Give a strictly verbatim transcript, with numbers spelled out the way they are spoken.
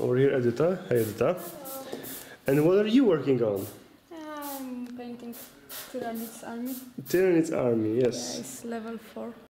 Over here, Edita. Hey, Edita. Hello. And what are you working on? I'm painting Tyranid's Army. Tyranid's Army, yes. Yeah, it's level four.